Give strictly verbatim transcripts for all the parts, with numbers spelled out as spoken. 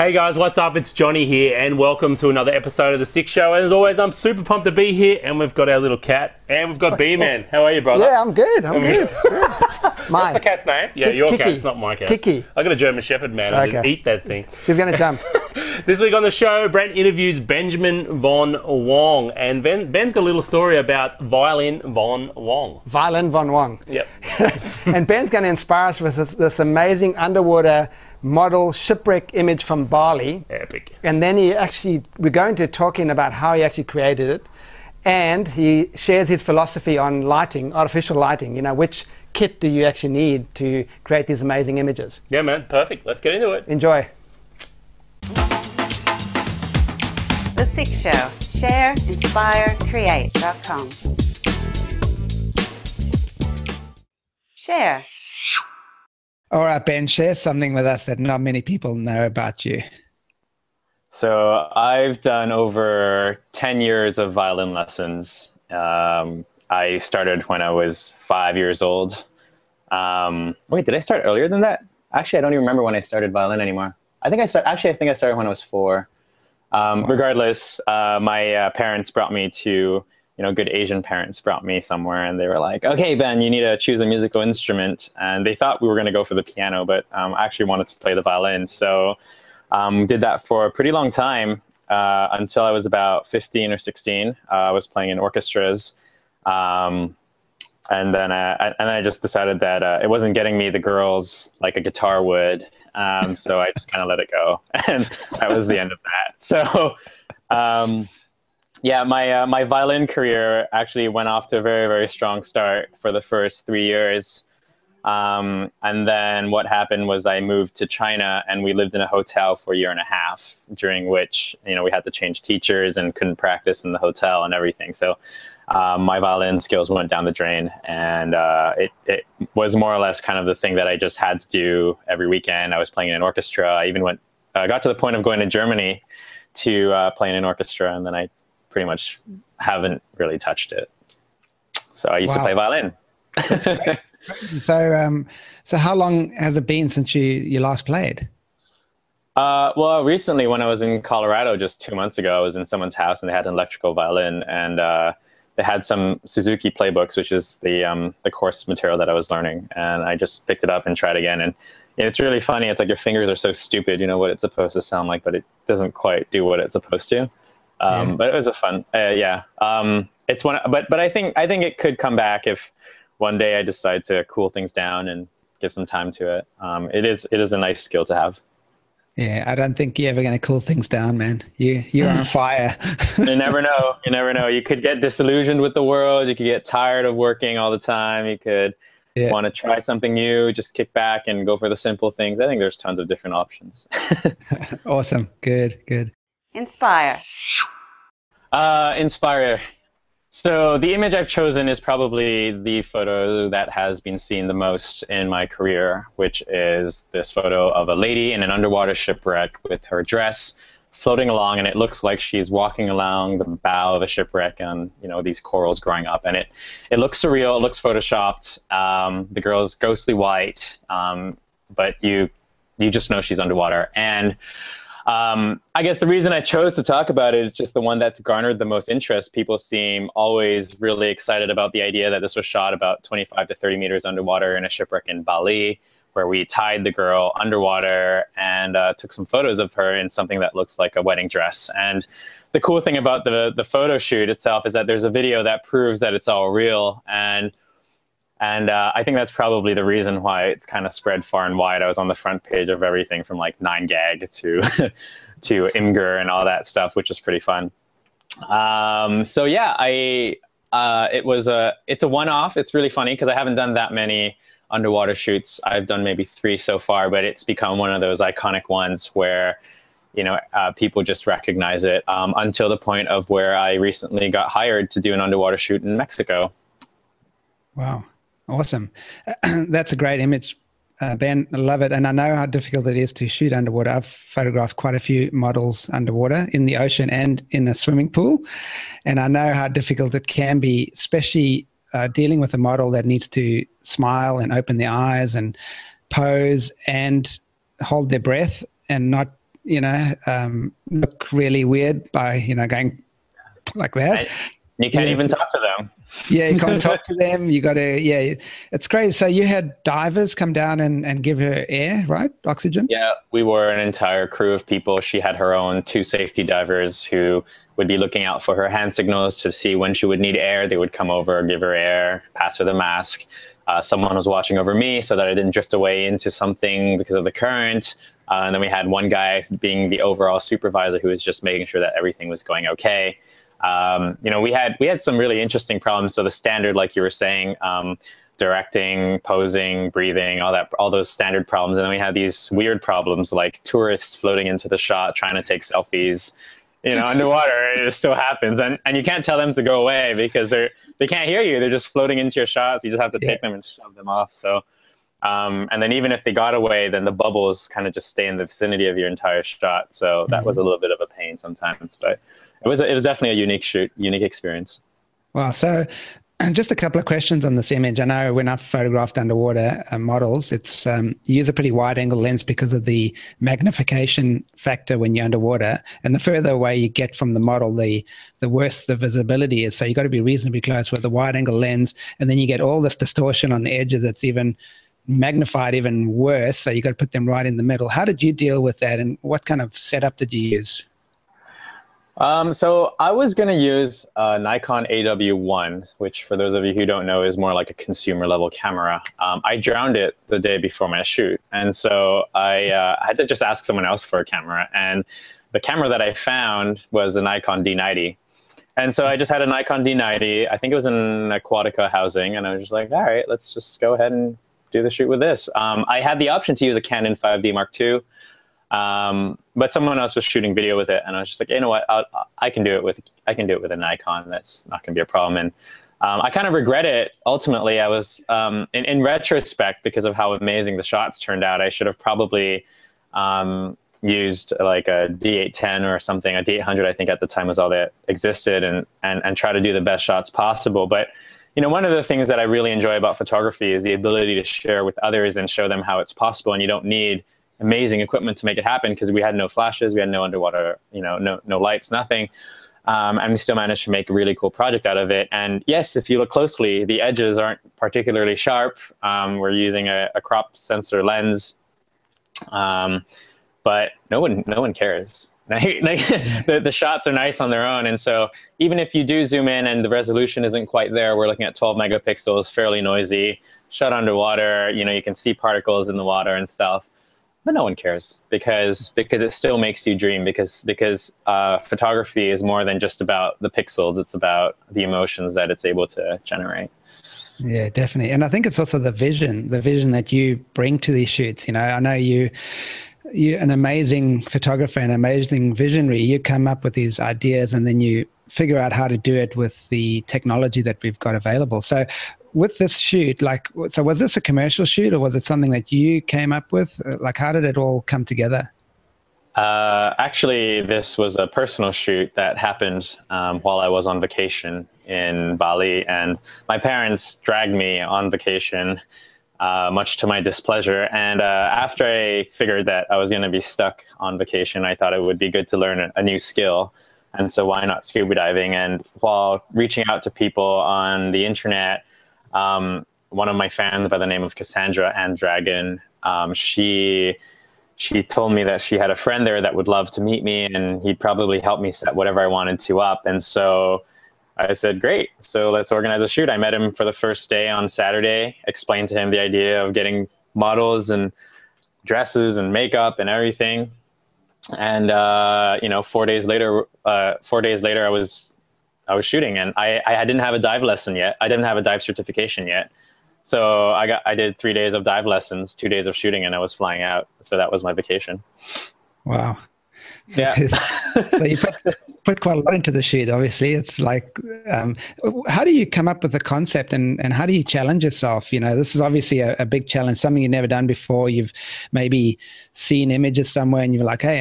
Hey guys, what's up? It's Johnny here and welcome to another episode of The Six Show. And as always, I'm super pumped to be here and we've got our little cat and we've got B-Man. How are you, brother? Yeah, I'm good. I'm good. good. What's the cat's name? Yeah, K your Kiki. Cat's not my cat. Kiki. I got a German Shepherd, man. I okay. didn't eat that thing. She's going to jump. This week on the show, Brent interviews Benjamin Von Wong. And ben, Ben's got a little story about Violin Von Wong. Violin Von Wong. Yep. And Ben's going to inspire us with this, this amazing underwater model shipwreck image from Bali. Epic. And then he actually, we're going to talking about how he actually created it. And he shares his philosophy on lighting, artificial lighting, you know, which kit do you actually need to create these amazing images. Yeah, man. Perfect. Let's get into it. Enjoy. The Six Show. Share, inspire, create dot com. Share. All right, Ben, share something with us that not many people know about you. So I've done over ten years of violin lessons. Um, I started when I was five years old. Um, wait, did I start earlier than that? Actually, I don't even remember when I started violin anymore. I think I start, actually, I think I started when I was four. Um, regardless, uh, my uh, parents brought me to, you know, good Asian parents brought me somewhere and they were like, okay, Ben, you need to choose a musical instrument. And they thought we were going to go for the piano, but um, I actually wanted to play the violin. So um, did that for a pretty long time uh, until I was about fifteen or sixteen. Uh, I was playing in orchestras. Um, and then I, I, and I just decided that uh, it wasn't getting me the girls like a guitar would. Um, so I just kind of let it go. And that was the end of that. So um, yeah, my, uh, my violin career actually went off to a very, very strong start for the first three years. Um, and then what happened was I moved to China and we lived in a hotel for a year and a half, during which, you know, we had to change teachers and couldn't practice in the hotel and everything. So uh, my violin skills went down the drain and uh, it, it was more or less kind of the thing that I just had to do every weekend. I was playing in an orchestra. I even went, uh, got to the point of going to Germany to uh, play in an orchestra, and then I pretty much haven't really touched it. So I used wow. to play violin. That's great. So, um, so how long has it been since you, you last played? Uh, well, recently when I was in Colorado, just two months ago, I was in someone's house and they had an electrical violin, and uh, they had some Suzuki playbooks, which is the, um, the course material that I was learning. And I just picked it up and tried again. And it's really funny. It's like your fingers are so stupid, you know what it's supposed to sound like, but it doesn't quite do what it's supposed to. Um, yeah. But it was a fun, uh, yeah. Um, it's one, but but I think I think it could come back if one day I decide to cool things down and give some time to it. Um, it is it is a nice skill to have. Yeah, I don't think you're ever going to cool things down, man. You you're on fire. You never know. You never know. You could get disillusioned with the world. You could get tired of working all the time. You could yeah. want to try something new. Just kick back and go for the simple things. I think there's tons of different options. Awesome. Good. Good. Inspire. Uh, inspire. So the image I've chosen is probably the photo that has been seen the most in my career, which is this photo of a lady in an underwater shipwreck with her dress floating along, and it looks like she's walking along the bow of a shipwreck on, you know, these corals growing up, and it it looks surreal. It looks photoshopped. Um, the girl's ghostly white, um, but you you just know she's underwater. And Um, I guess the reason I chose to talk about it is just the one that's garnered the most interest. People seem always really excited about the idea that this was shot about twenty-five to thirty meters underwater in a shipwreck in Bali, where we tied the girl underwater and uh, took some photos of her in something that looks like a wedding dress. And the cool thing about the, the photo shoot itself is that there's a video that proves that it's all real. And And uh, I think that's probably the reason why it's kind of spread far and wide. I was on the front page of everything from like nine gag to to Imgur and all that stuff, which is pretty fun. Um, so yeah, I uh, it was a it's a one-off. It's really funny because I haven't done that many underwater shoots. I've done maybe three so far, but it's become one of those iconic ones where, you know, uh, people just recognize it. Um, until the point of where I recently got hired to do an underwater shoot in Mexico. Wow. Awesome. That's a great image, uh, Ben. I love it. And I know how difficult it is to shoot underwater. I've photographed quite a few models underwater in the ocean and in a swimming pool. And I know how difficult it can be, especially uh, dealing with a model that needs to smile and open their eyes and pose and hold their breath and not you know, um, look really weird by, you know, going like that. Right. You can't yeah, even talk to them. Yeah, you can't talk to them. You got to, yeah, it's crazy. So you had divers come down and, and give her air, right? Oxygen? Yeah, we were an entire crew of people. She had her own two safety divers who would be looking out for her hand signals to see when she would need air. They would come over, give her air, pass her the mask. Uh, someone was watching over me so that I didn't drift away into something because of the current. Uh, and then we had one guy being the overall supervisor who was just making sure that everything was going okay. Um, you know, we had we had some really interesting problems. So the standard, like you were saying, um, directing, posing, breathing, all that, all those standard problems. And then we had these weird problems like tourists floating into the shot, trying to take selfies, you know, underwater. It still happens. And, and you can't tell them to go away because they're, they can't hear you. They're just floating into your shots. You just have to take yeah. them and shove them off. So, um, and then even if they got away, then the bubbles kind of just stay in the vicinity of your entire shot. So that mm-hmm. was a little bit of a pain sometimes, but It was, it was definitely a unique shoot, unique experience. Wow. So just a couple of questions on this image. I know when I've photographed underwater uh, models, it's um, you use a pretty wide angle lens because of the magnification factor when you're underwater. And the further away you get from the model, the, the worse the visibility is. So you've got to be reasonably close with a wide angle lens. And then you get all this distortion on the edges that's even magnified even worse. So you've got to put them right in the middle. How did you deal with that? And what kind of setup did you use? Um, so I was going to use uh, Nikon A W one, which for those of you who don't know is more like a consumer level camera. Um, I drowned it the day before my shoot. And so I, uh, I had to just ask someone else for a camera. And the camera that I found was a Nikon D ninety. And so I just had a Nikon D ninety. I think it was in an Aquatica housing. And I was just like, all right, let's just go ahead and do the shoot with this. Um, I had the option to use a Canon five D Mark two. Um, but someone else was shooting video with it, and I was just like, hey, you know what, I'll, I can do it with I can do it with a Nikon. That's not going to be a problem. And um, I kind of regret it. Ultimately, I was um, in, in retrospect because of how amazing the shots turned out. I should have probably um, used like a D eight ten or something. A D eight hundred, I think, at the time was all that existed, and and and try to do the best shots possible. But you know, one of the things that I really enjoy about photography is the ability to share with others and show them how it's possible, and you don't need amazing equipment to make it happen because we had no flashes, we had no underwater, you know, no no lights, nothing. Um, and we still managed to make a really cool project out of it. And yes, if you look closely, the edges aren't particularly sharp. Um, we're using a, a crop sensor lens, um, but no one no one cares. Like, like the, the shots are nice on their own. And so even if you do zoom in and the resolution isn't quite there, we're looking at twelve megapixels, fairly noisy, shot underwater, you know, you can see particles in the water and stuff. But no one cares because because it still makes you dream because because uh, photography is more than just about the pixels. It's about the emotions that it's able to generate. Yeah, definitely. And I think it's also the vision, the vision that you bring to these shoots. You know, I know you, you're an amazing photographer, an amazing visionary. You come up with these ideas and then you figure out how to do it with the technology that we've got available. So with this shoot, like, so was this a commercial shoot or was it something that you came up with? Like, how did it all come together? Uh, actually, this was a personal shoot that happened um, while I was on vacation in Bali, and my parents dragged me on vacation, uh, much to my displeasure. And uh, after I figured that I was going to be stuck on vacation, I thought it would be good to learn a new skill. And so why not scuba diving? And while reaching out to people on the internet, Um, one of my fans by the name of Cassandra and Dragon, um, she she told me that she had a friend there that would love to meet me and he'd probably help me set whatever I wanted to up. And so I said, great, so let's organize a shoot. I met him for the first day on Saturday, explained to him the idea of getting models and dresses and makeup and everything. And, uh, you know, four days later, uh, four days later, I was I was shooting, and I, I didn't have a dive lesson yet. I didn't have a dive certification yet. So I got, I did three days of dive lessons, two days of shooting, and I was flying out. So that was my vacation. Wow. Yeah. So you put, put quite a lot into the shoot, obviously. It's like, um, how do you come up with the concept and, and how do you challenge yourself? You know, this is obviously a, a big challenge, something you've never done before. You've maybe seen images somewhere and you're like, hey,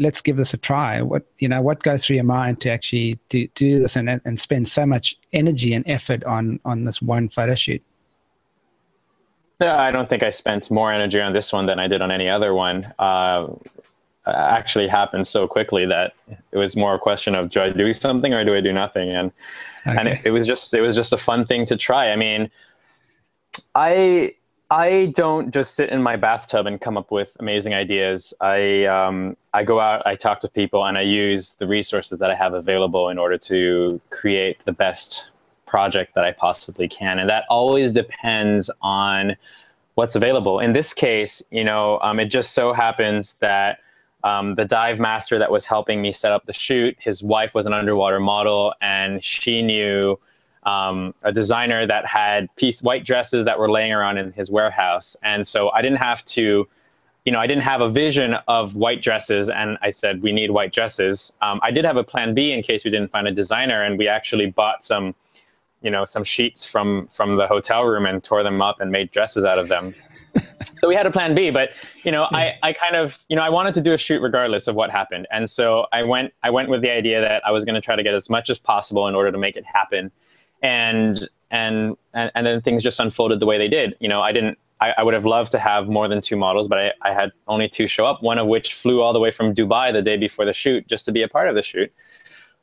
let's give this a try. What, you know, what goes through your mind to actually do, do this and, and spend so much energy and effort on, on this one photo shoot? I don't think I spent more energy on this one than I did on any other one. Uh, actually happened so quickly that it was more a question of, do I do something or do I do nothing? And okay. and it, it was just it was just a fun thing to try. I mean, I I don't just sit in my bathtub and come up with amazing ideas. I um, I go out, I talk to people, and I use the resources that I have available in order to create the best project that I possibly can, and that always depends on what's available. In this case, you know, um, it just so happens that. Um, the dive master that was helping me set up the shoot, his wife was an underwater model, and she knew um, a designer that had piece, white dresses that were laying around in his warehouse. And so I didn't have to, you know, I didn't have a vision of white dresses, and I said, we need white dresses. Um, I did have a plan B in case we didn't find a designer, and we actually bought some, you know, some sheets from, from the hotel room and tore them up and made dresses out of them. So we had a plan B, but, you know, I, I kind of, you know, I wanted to do a shoot regardless of what happened. And so I went, I went with the idea that I was going to try to get as much as possible in order to make it happen. And, and, and, and then things just unfolded the way they did. You know, I didn't, I, I would have loved to have more than two models, but I, I had only two show up, one of which flew all the way from Dubai the day before the shoot just to be a part of the shoot.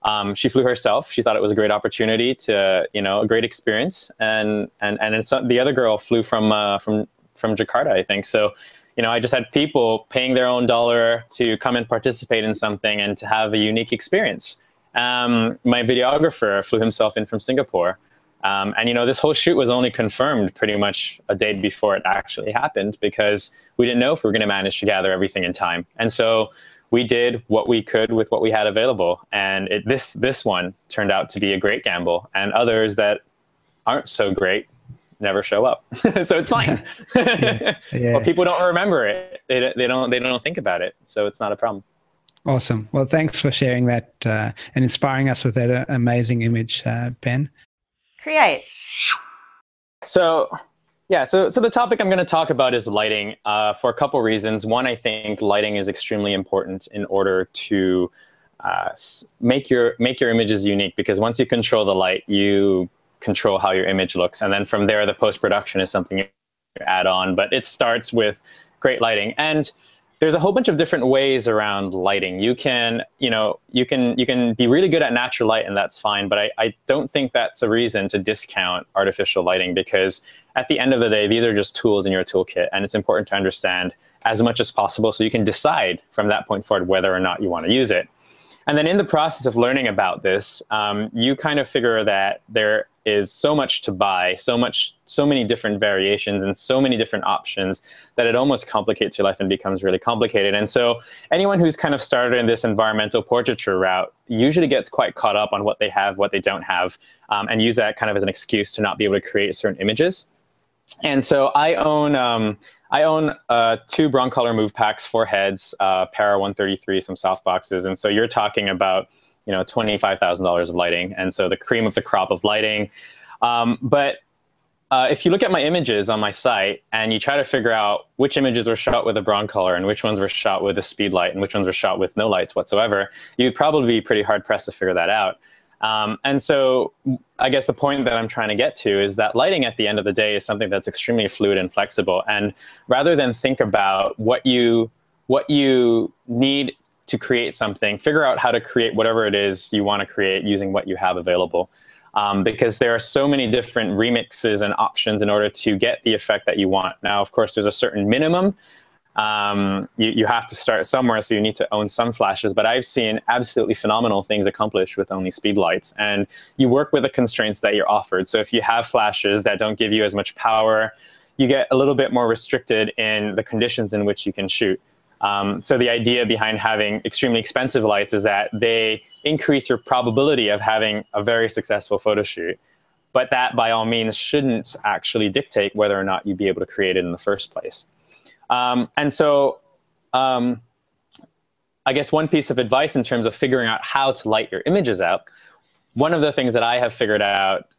Um, she flew herself. She thought it was a great opportunity to, you know, a great experience. And, and, and then some, the other girl flew from, uh, from, from Jakarta, I think. So, you know, I just had people paying their own dollar to come and participate in something and to have a unique experience. Um, my videographer flew himself in from Singapore. Um, and, you know, this whole shoot was only confirmed pretty much a day before it actually happened, because we didn't know if we were going to manage to gather everything in time. And so we did what we could with what we had available. And it, this, this one turned out to be a great gamble, and others that aren't so great never show up. So it's fine. Yeah. Yeah. Well, people don't remember it. They, they don't, they don't think about it. So it's not a problem. Awesome. Well, thanks for sharing that uh, and inspiring us with that uh, amazing image, uh, Ben. Create. So yeah, so, so the topic I'm going to talk about is lighting uh, for a couple reasons. One, I think lighting is extremely important in order to uh, make your, make your images unique, because once you control the light, you control how your image looks. And then from there, the post-production is something you add on, but it starts with great lighting. And there's a whole bunch of different ways around lighting. You can, you know, you can, you can be really good at natural light, and that's fine, but I, I don't think that's a reason to discount artificial lighting, because at the end of the day, these are just tools in your toolkit, and it's important to understand as much as possible so you can decide from that point forward whether or not you want to use it. And then in the process of learning about this, um, you kind of figure that there is so much to buy, so much, so many different variations and so many different options that it almost complicates your life and becomes really complicated. And so anyone who's kind of started in this environmental portraiture route usually gets quite caught up on what they have, what they don't have, um, and use that kind of as an excuse to not be able to create certain images. And so I own, um, I own uh, two Broncolor move packs, four heads, uh, Para one thirty-three, some soft boxes. And so you're talking about, you know, twenty-five thousand dollars of lighting. And so the cream of the crop of lighting. Um, but uh, if you look at my images on my site and you try to figure out which images were shot with a Broncolor and which ones were shot with a speed light and which ones were shot with no lights whatsoever, you'd probably be pretty hard pressed to figure that out. Um, and so I guess the point that I'm trying to get to is that lighting at the end of the day is something that's extremely fluid and flexible. And rather than think about what you, what you need to create something, figure out how to create whatever it is you want to create using what you have available. Um, because there are so many different remixes and options in order to get the effect that you want. Now, of course, there's a certain minimum. Um, you, you have to start somewhere, so you need to own some flashes, but I've seen absolutely phenomenal things accomplished with only speed lights, and you work with the constraints that you're offered. So if you have flashes that don't give you as much power, you get a little bit more restricted in the conditions in which you can shoot. Um, so the idea behind having extremely expensive lights is that they increase your probability of having a very successful photo shoot, but that by all means shouldn't actually dictate whether or not you'd be able to create it in the first place. Um, and so um, I guess one piece of advice in terms of figuring out how to light your images out, one of the things that I have figured out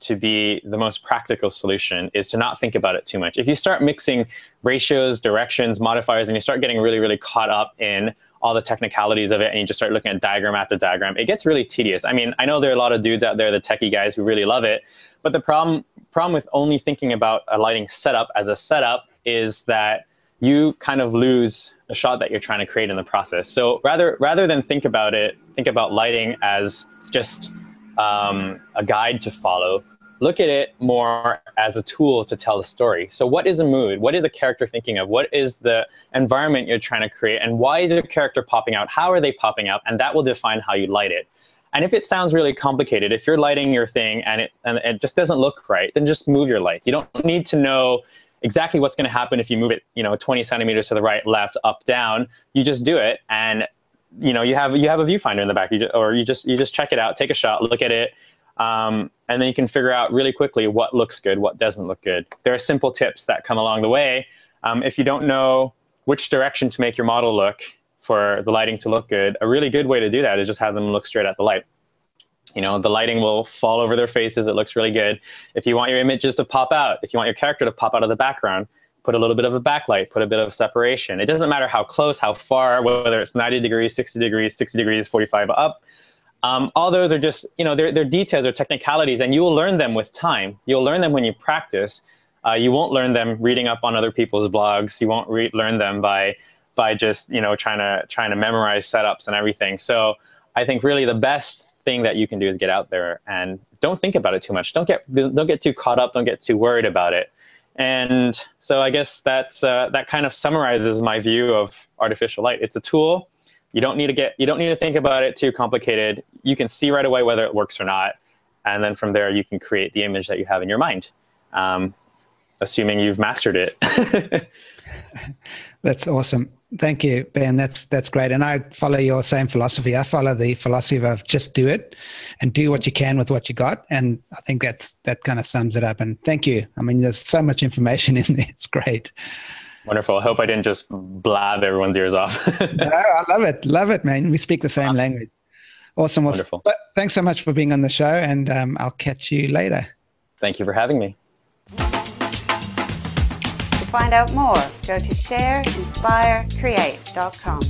to be the most practical solution is to not think about it too much. If you start mixing ratios, directions, modifiers, and you start getting really, really caught up in all the technicalities of it, and you just start looking at diagram after diagram, it gets really tedious. I mean, I know there are a lot of dudes out there, the techie guys who really love it, but the problem, problem with only thinking about a lighting setup as a setup is that you kind of lose a shot that you're trying to create in the process. So rather rather than think about it, think about lighting as just um, a guide to follow. Look at it more as a tool to tell the story. So what is a mood? What is a character thinking of? What is the environment you're trying to create? And why is your character popping out? How are they popping out? And that will define how you light it. And if it sounds really complicated, if you're lighting your thing and it, and it just doesn't look right, then just move your lights. You don't need to know exactly what's going to happen if you move it, you know, twenty centimeters to the right, left, up, down. You just do it, and you know, you have you have a viewfinder in the back, you just, or you just you just check it out, take a shot, look at it, um, and then you can figure out really quickly what looks good, what doesn't look good. There are simple tips that come along the way. Um, if you don't know which direction to make your model look, for the lighting to look good, a really good way to do that is just have them look straight at the light. You know, the lighting will fall over their faces, it looks really good. If you want your images to pop out, if you want your character to pop out of the background, put a little bit of a backlight, put a bit of separation. It doesn't matter how close, how far, whether it's ninety degrees, sixty degrees, sixty degrees, forty-five up. Um, all those are just, you know, they're, they're details or technicalities, and you will learn them with time. You'll learn them when you practice. Uh, you won't learn them reading up on other people's blogs. You won't re learn them by by just, you know, trying to trying to memorize setups and everything. So I think really the best thing that you can do is get out there and don't think about it too much. Don't get don't get too caught up. Don't get too worried about it. And so I guess that's uh, that kind of summarizes my view of artificial light. It's a tool. You don't need to get you don't need to think about it too complicated. You can see right away whether it works or not, and then from there you can create the image that you have in your mind, um, assuming you've mastered it. That's awesome. Thank you, Ben. That's that's great. And I follow your same philosophy. I follow the philosophy of just do it and do what you can with what you got. And I think that's, that kind of sums it up. And thank you. I mean, there's so much information in there. It's great. Wonderful. I hope I didn't just blab everyone's ears off. No, I love it. Love it, man. We speak the same awesome. language. Awesome. Well, Wonderful. Thanks so much for being on the show, and um, I'll catch you later. Thank you for having me. To find out more, go to share inspire create dot com.